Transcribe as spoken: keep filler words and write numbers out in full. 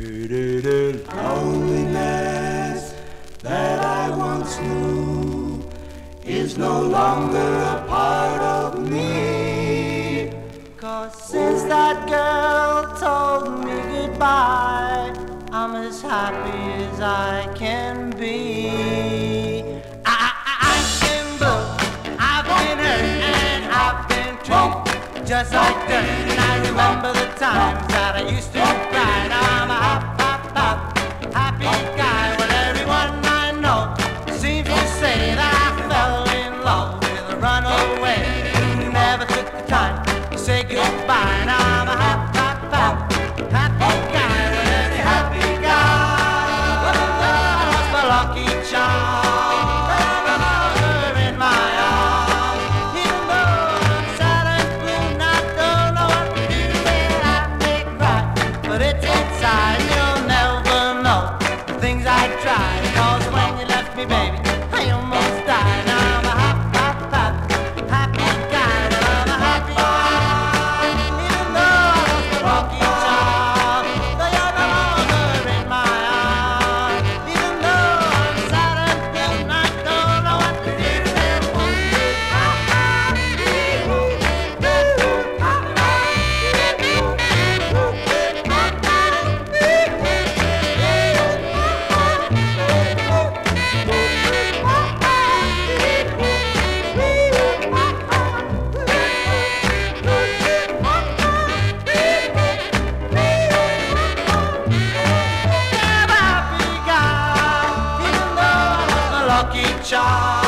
The loneliness that I once knew is no longer a part of me. 'Cause since that girl told me goodbye, I'm as happy as I can be. Just like dirt, and I remember the times that I used to ride. I'm a hop, hop, hop, happy guy. Well, everyone I know seems to say that I fell in love with a runaway who never took the time to say goodbye. And I'm a hop, hop, hop, happy guy. Well, every happy guy lost my lucky charm. Lucky charm.